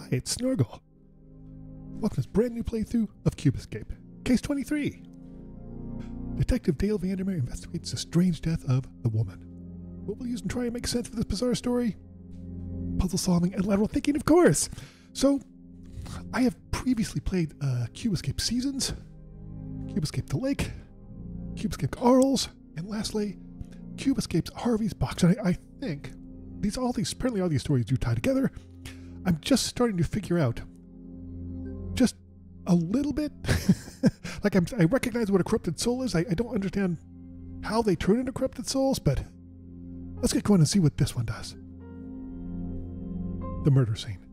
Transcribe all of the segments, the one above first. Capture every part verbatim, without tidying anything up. I, it's Snorgle. Welcome to this brand new playthrough of Cube Escape. Case twenty-three. Detective Dale Vandermeer investigates the strange death of the woman. What will you use and try and make sense of this bizarre story? Puzzle solving and lateral thinking, of course. So, I have previously played uh, Cube Escape Seasons, Cube Escape the Lake, Cube Escape Arles, and lastly, Cube Escape Harvey's Box. And I, I think these all these apparently all these stories do tie together. I'm just starting to figure out just a little bit. Like I'm, I recognize what a corrupted soul is. I, I don't understand how they turn into corrupted souls, but let's get going and see what this one does. The murder scene.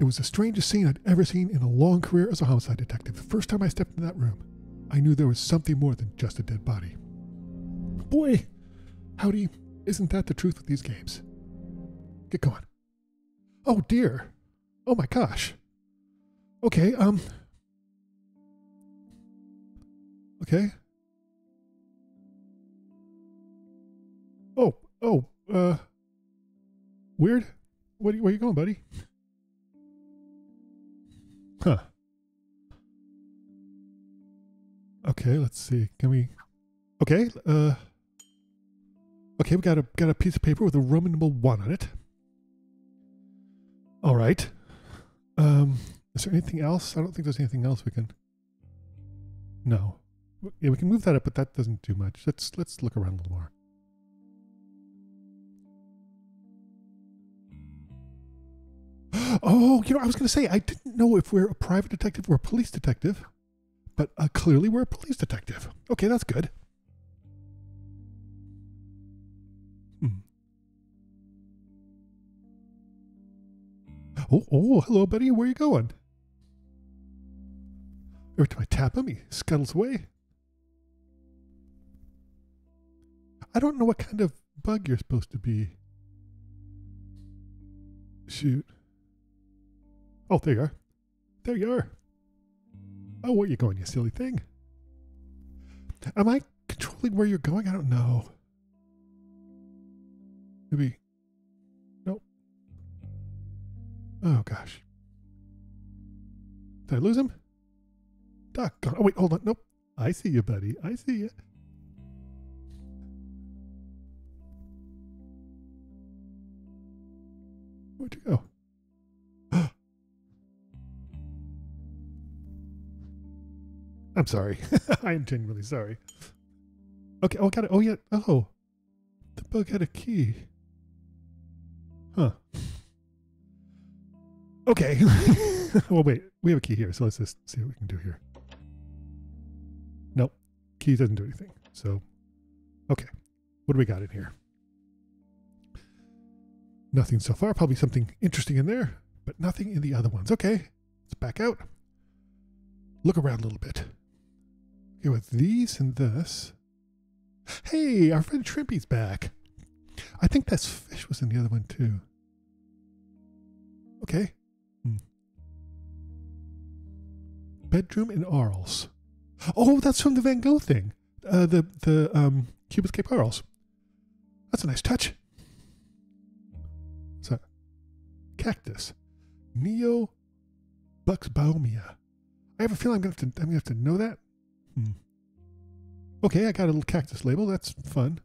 It was the strangest scene I'd ever seen in a long career as a homicide detective. The first time I stepped into that room, I knew there was something more than just a dead body. Boy, howdy, isn't that the truth with these games? Get going. Oh dear. Oh my gosh. Okay, um... Okay. Oh, oh, uh... Weird. Where, where you going, buddy? Huh. Okay, let's see. Can we... Okay, uh... Okay, we got a, got a piece of paper with a Roman numeral one on it. Alright. Um... Is there anything else? I don't think there's anything else we can... No. Yeah, we can move that up, but that doesn't do much. Let's let's look around a little more. Oh, you know, I was going to say, I didn't know if we're a private detective or a police detective, but uh, clearly we're a police detective. Okay, that's good. Hmm. Oh, oh, hello, buddy. Where are you going? Every time I tap him, he scuttles away. I don't know what kind of bug you're supposed to be. Shoot. Oh, there you are. There you are. Oh, where are you going, you silly thing? Am I controlling where you're going? I don't know. Maybe. Nope. Oh, gosh. Did I lose him? Oh, oh, wait, hold on. Nope. I see you, buddy. I see you. Where'd you go? I'm sorry. I am genuinely sorry. Okay. Oh, got it. Oh, yeah. Oh. The bug had a key. Huh. Okay. Well, wait. We have a key here, so let's just see what we can do here. Nope. Key doesn't do anything. So, okay. What do we got in here? Nothing so far. Probably something interesting in there, but nothing in the other ones. Okay. Let's back out. Look around a little bit. Okay, with these and this. Hey, our friend Shrimpy's back. I think that fish was in the other one too. Okay. Hmm. Bedroom in Arles. Oh, that's from the Van Gogh thing. Uh, the the um, Cube Escape Arles. That's a nice touch. What's that? Cactus. Neobuxbaumia. I have a feeling I'm gonna have to I'm gonna have to know that. Hmm. Okay, I got a little cactus label. That's fun.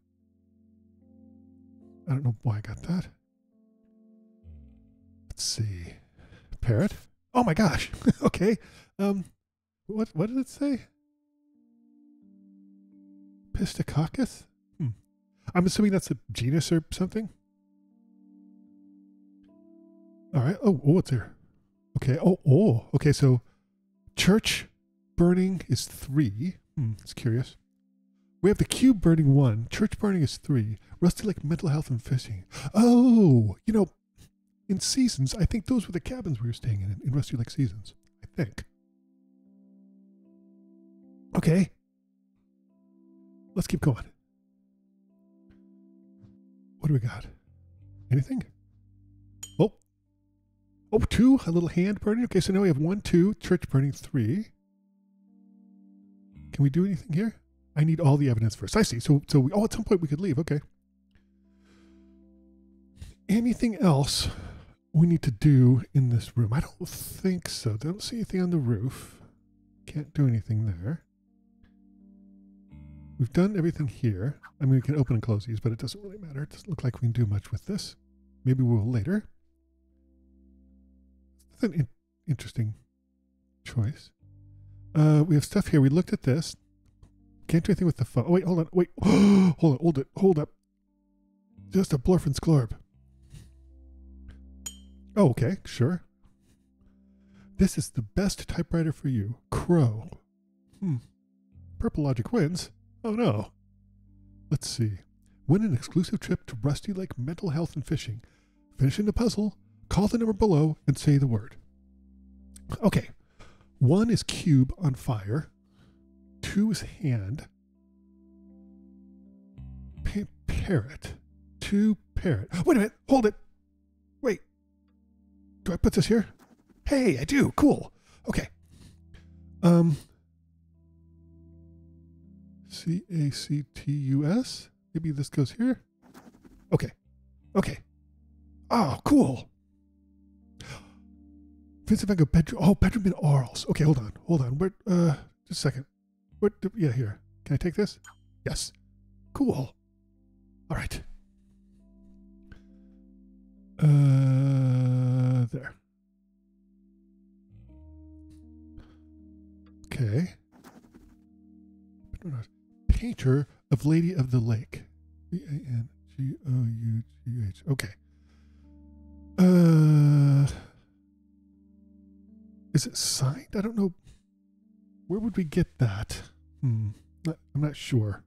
I don't know why I got that. Let's see. Parrot. Oh my gosh. Okay. Um, what what did it say? Pistococcus? Hmm. I'm assuming that's a genus or something. All right. Oh, oh, what's there? Okay. Oh, oh. Okay. So, church burning is three. Hmm. It's curious. We have the cube burning one. Church burning is three. Rusty Lake Mental Health and Fishing. Oh, you know, in Seasons, I think those were the cabins we were staying in in Rusty Lake Seasons. I think. Okay. Let's keep going. What do we got? Anything? Oh. Oh, two. A little hand burning. Okay, so now we have one, two. Church burning, three. Can we do anything here? I need all the evidence first. I see. So, so we, oh, at some point we could leave. Okay. Anything else? we need to do in this room. I don't think so. I don't see anything on the roof. Can't do anything there. We've done everything here. I mean, we can open and close these, but it doesn't really matter. It doesn't look like we can do much with this. Maybe we'll later. That's an in interesting choice. Uh, we have stuff here. We looked at this. Can't do anything with the phone. Oh, wait, hold on. Wait. hold on. Hold it. Hold up. Just a blurf and scorb. Oh, okay. Sure. This is the best typewriter for you. Crow. Hmm. Purple Logic wins. Oh, no. Let's see. Win an exclusive trip to Rusty Lake Mental Health and Fishing. Finishing the puzzle. Call the number below and say the word. Okay. One is cube on fire. Two is hand. Pa parrot. Two parrot. Wait a minute. Hold it. Wait. Do I put this here? Hey, I do. Cool. Okay. Um... C A C T U S. Maybe this goes here. Okay. Okay. Oh, cool. Vincent Van Gogh bedroom. Oh, bedroom in Arles. Okay, hold on. Hold on. Where, uh, just a second. What? Yeah, here. Can I take this? Yes. Cool. All right. Uh, there. Okay. Painter of Lady of the Lake. V A N G O U G H. Okay. Uh, is it signed? I don't know. Where would we get that? Hmm. Not, I'm not sure.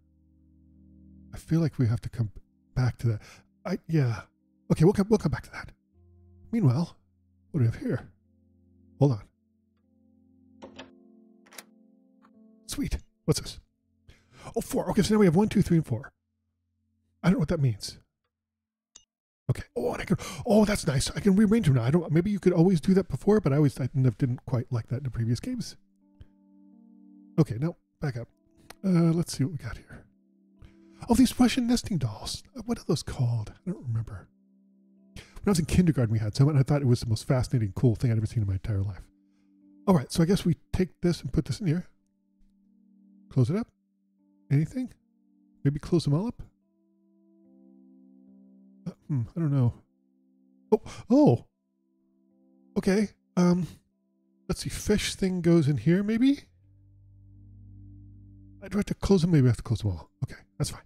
I feel like we have to come back to that. I yeah. Okay, we'll come, we'll come back to that. Meanwhile, what do we have here? Hold on. Sweet. What's this? Oh, four. Okay, so now we have one, two, three, and four. I don't know what that means. Okay. Oh, and I can, oh, that's nice. I can rearrange them now. I don't. Maybe you could always do that before, but I always I didn't quite like that in the previous games. Okay, now back up. Uh, let's see what we got here. Oh, these Russian nesting dolls. What are those called? I don't remember. When I was in kindergarten, we had some, and I thought it was the most fascinating, cool thing I'd ever seen in my entire life. All right, so I guess we take this and put this in here. Close it up. Anything? Maybe close them all up? Uh, hmm, I don't know. Oh, oh! Okay, um, let's see, fish thing goes in here, maybe? I do have to close them, maybe I have to close them all. Okay, that's fine.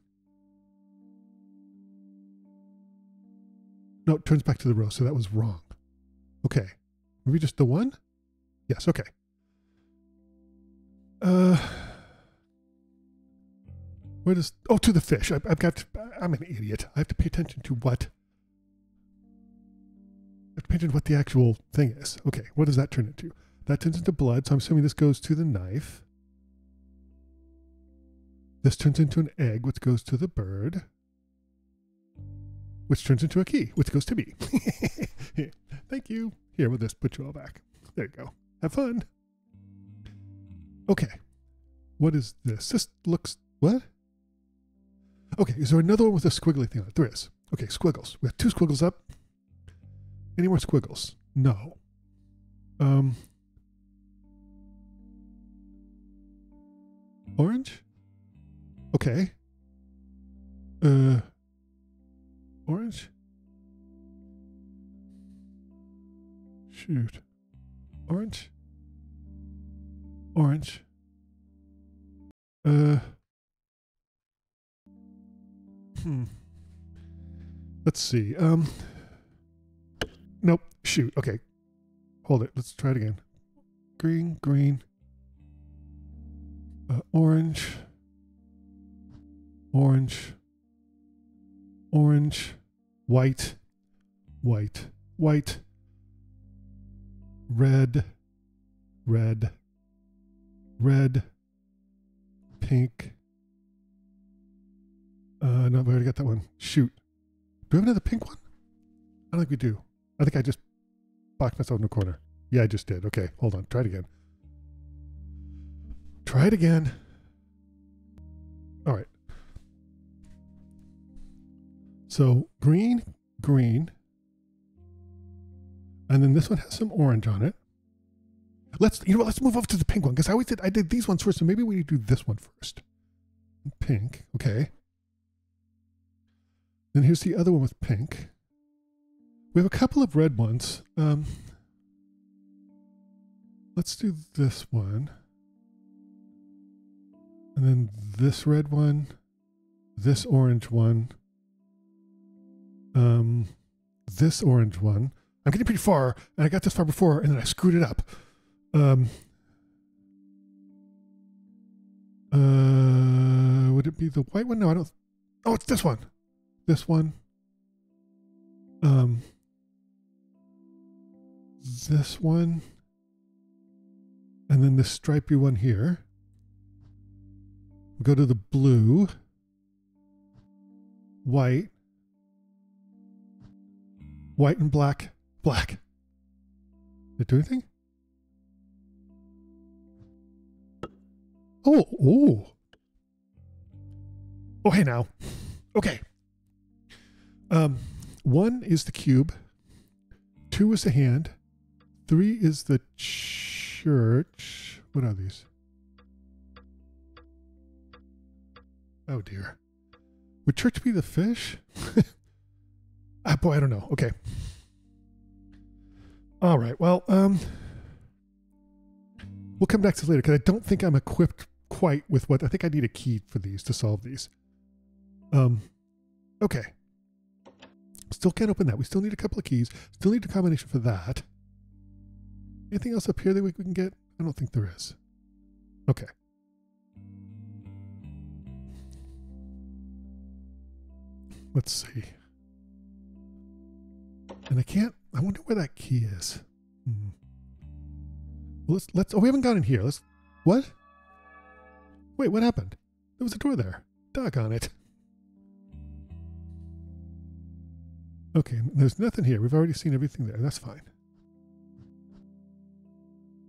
No, it turns back to the row, so that was wrong. Okay, maybe just the one? Yes, okay. Uh... Where does... Oh, to the fish. I, I've got... To, I'm an idiot. I have to pay attention to what... I have to pay attention to what the actual thing is. Okay, what does that turn into? That turns into blood, so I'm assuming this goes to the knife. This turns into an egg, which goes to the bird. Which turns into a key, which goes to me. Here, thank you. Here, we'll just put you all back. There you go. Have fun. Okay. What is this? This looks... What? Okay, is there another one with a squiggly thing on it? There is. Okay, squiggles. We have two squiggles up. Any more squiggles? No. Um. Orange? Okay. Uh. Orange? Shoot. Orange? Orange. Uh. Hmm. Let's see. Um. Nope. Shoot. Okay. Hold it. Let's try it again. Green, green. Uh, orange. Orange. Orange. White. White. White. Red. Red. Red. Pink. Uh, no, we already got that one. Shoot. Do we have another pink one? I don't think we do. I think I just boxed myself in the corner. Yeah, I just did. Okay, hold on. Try it again. Try it again. All right. So, green, green, And then this one has some orange on it. Let's, you know what, let's move over to the pink one, because I always did, I did these ones first, so maybe we do this one first. Pink, okay. Then here's the other one with pink. We have a couple of red ones. Um, let's do this one. And then this red one, this orange one, um, this orange one. I'm getting pretty far, and I got this far before, and then I screwed it up. Um, uh, would it be the white one? No, I don't. Oh, it's this one. This one. Um, this one. And then this stripy one here. Go to the blue, white, white and black, black. Did it do anything? Oh, oh. Oh, hey now. Okay. Um, one is the cube. Two is the hand. Three is the church. What are these? Oh dear. Would church be the fish? Ah, boy, I don't know. Okay. All right. Well, um, we'll come back to this later because I don't think I'm equipped quite with what I think I need a key for these to solve these. Um, okay. Still can't open that. We still need a couple of keys. Still need a combination for that. Anything else up here that we can get? I don't think there is. Okay. Let's see. And I can't, I wonder where that key is. Hmm. Well, let's, let's, oh, we haven't gone in here. Let's, what? Wait, what happened? There was a door there. Doggone it. Okay, there's nothing here. We've already seen everything there. That's fine.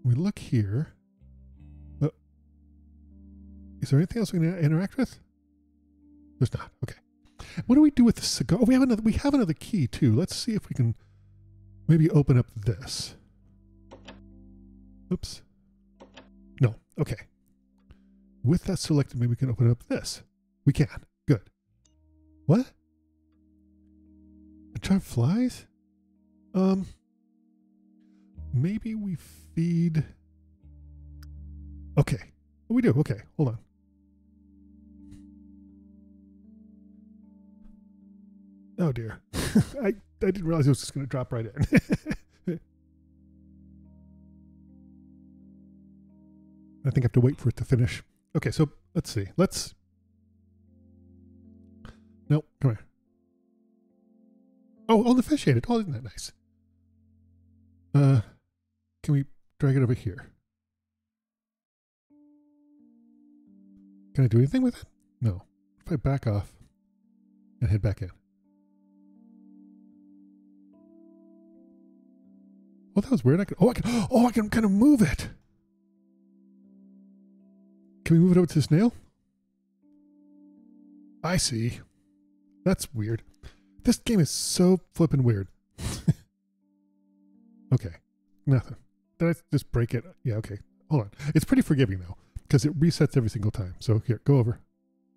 We look here. But is there anything else we can interact with? There's not. Okay. What do we do with the cigar? Oh, we have another. We have another key too. Let's see if we can maybe open up this. Oops. No. Okay. With that selected, maybe we can open up this. We can. Good. What? A trap flies? Um. Maybe we feed. Okay. Oh, we do. Okay. Hold on. Oh dear. I, I didn't realize it was just going to drop right in. I think I have to wait for it to finish. Okay, so let's see. Let's... No, come here. Oh, oh, the fish ate it. Oh, isn't that nice? Uh, can we drag it over here? Can I do anything with it? No. If I back off and head back in. Oh, that was weird. I could, oh, I can, oh, I can kind of move it. Can we move it over to the snail? I see. That's weird. This game is so flippin' weird. Okay. Nothing. Did I just break it? Yeah, okay. Hold on. It's pretty forgiving, though, because it resets every single time. So, here, go over.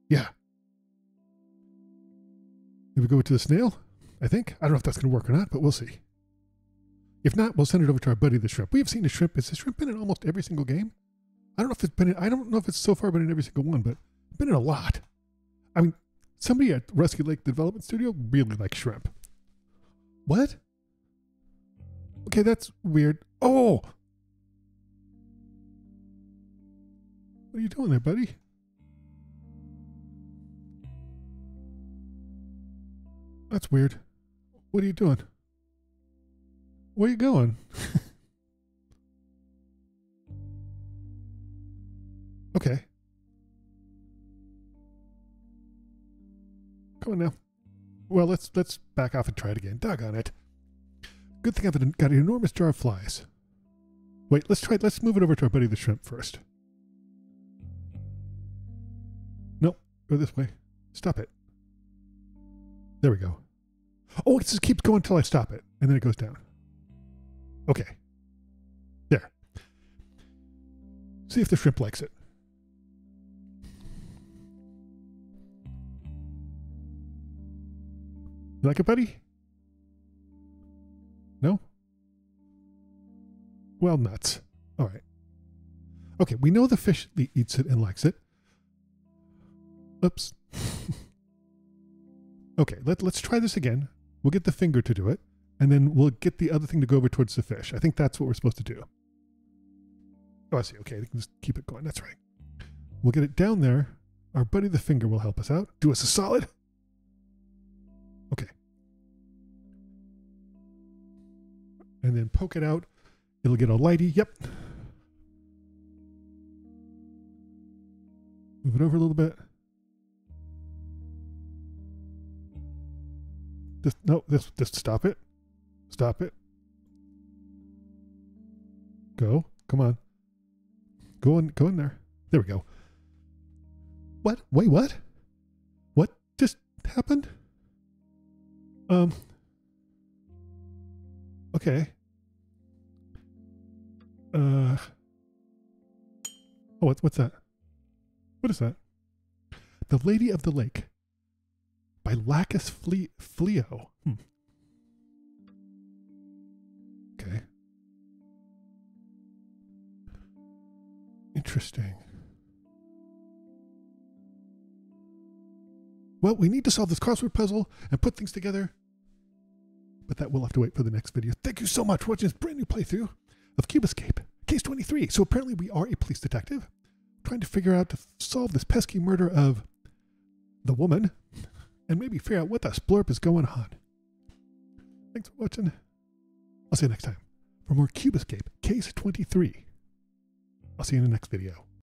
Yeah. Did we go to the snail? I think. I don't know if that's going to work or not, but we'll see. If not, we'll send it over to our buddy the shrimp. We have seen the shrimp. Has the shrimp been in almost every single game? I don't know if it's been in, I don't know if it's so far been in every single one, but been in a lot. I mean, somebody at Rusty Lake Development Studio really likes shrimp. What? Okay, that's weird. Oh! What are you doing there, buddy? That's weird. What are you doing? Where are you going? Okay. Come on now. Well, let's let's back off and try it again. Doggone it. Good thing I've got an enormous jar of flies. Wait, let's try it. Let's move it over to our buddy the shrimp first. Nope. Go this way. Stop it. There we go. Oh, it just keeps going until I stop it. And then it goes down. Okay. There. See if the shrimp likes it. You like it, buddy? No? Well, nuts. All right. Okay, we know the fish eats it and likes it. Oops. Okay, let, let's try this again. We'll get the finger to do it, and then we'll get the other thing to go over towards the fish. I think that's what we're supposed to do. Oh, I see. Okay, we can just keep it going. That's right. We'll get it down there. Our buddy the finger will help us out. Do us a solid. Okay. And then poke it out. It'll get all lighty. Yep. Move it over a little bit. Just, no, just, just stop it. Stop it. Go. Come on. Go in, go in there. There we go. What? Wait, what? What just happened? Um. Okay. Uh. Oh, what's, what's that? What is that? The Lady of the Lake by Lacus Fle Fleo. Hmm. Okay. Interesting. Well, we need to solve this crossword puzzle and put things together, but that will have to wait for the next video. Thank you so much for watching this brand new playthrough of Cube Escape, Case twenty-three. So apparently we are a police detective, trying to figure out to solve this pesky murder of the woman and maybe figure out what the splurp is going on. Thanks for watching. I'll see you next time for more Cube Escape Case twenty-three. I'll see you in the next video.